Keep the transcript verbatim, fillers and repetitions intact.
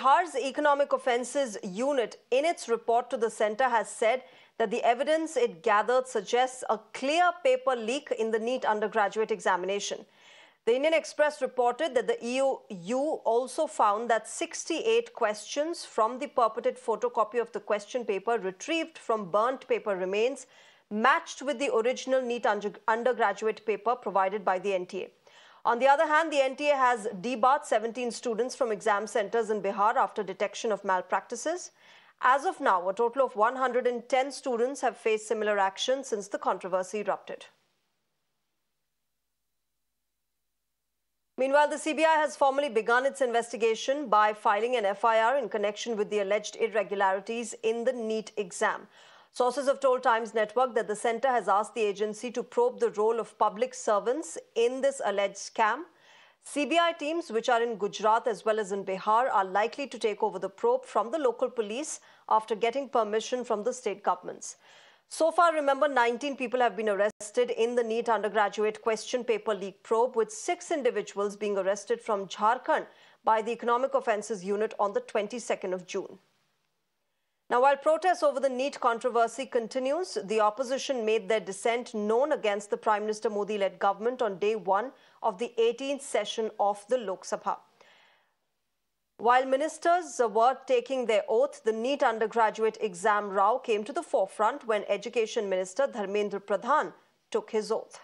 Bihar's Economic Offences Unit in its report to the centre has said that the evidence it gathered suggests a clear paper leak in the NEET undergraduate examination. The Indian Express reported that the E O U also found that sixty-eight questions from the purported photocopy of the question paper retrieved from burnt paper remains matched with the original NEET undergraduate paper provided by the N T A. On the other hand, the N T A has debarred seventeen students from exam centres in Bihar after detection of malpractices. As of now, a total of one hundred ten students have faced similar action since the controversy erupted. Meanwhile, the C B I has formally begun its investigation by filing an F I R in connection with the alleged irregularities in the NEET exam. Sources have told Times Network that the centre has asked the agency to probe the role of public servants in this alleged scam. C B I teams, which are in Gujarat as well as in Bihar, are likely to take over the probe from the local police after getting permission from the state governments. So far, remember, nineteen people have been arrested in the NEET undergraduate question paper leak probe, with six individuals being arrested from Jharkhand by the Economic Offences Unit on the twenty-second of June. Now, while protests over the NEET controversy continues, the opposition made their dissent known against the Prime Minister Modi-led government on day one of the eighteenth session of the Lok Sabha. While ministers were taking their oath, the NEET undergraduate exam row came to the forefront when Education Minister Dharmendra Pradhan took his oath.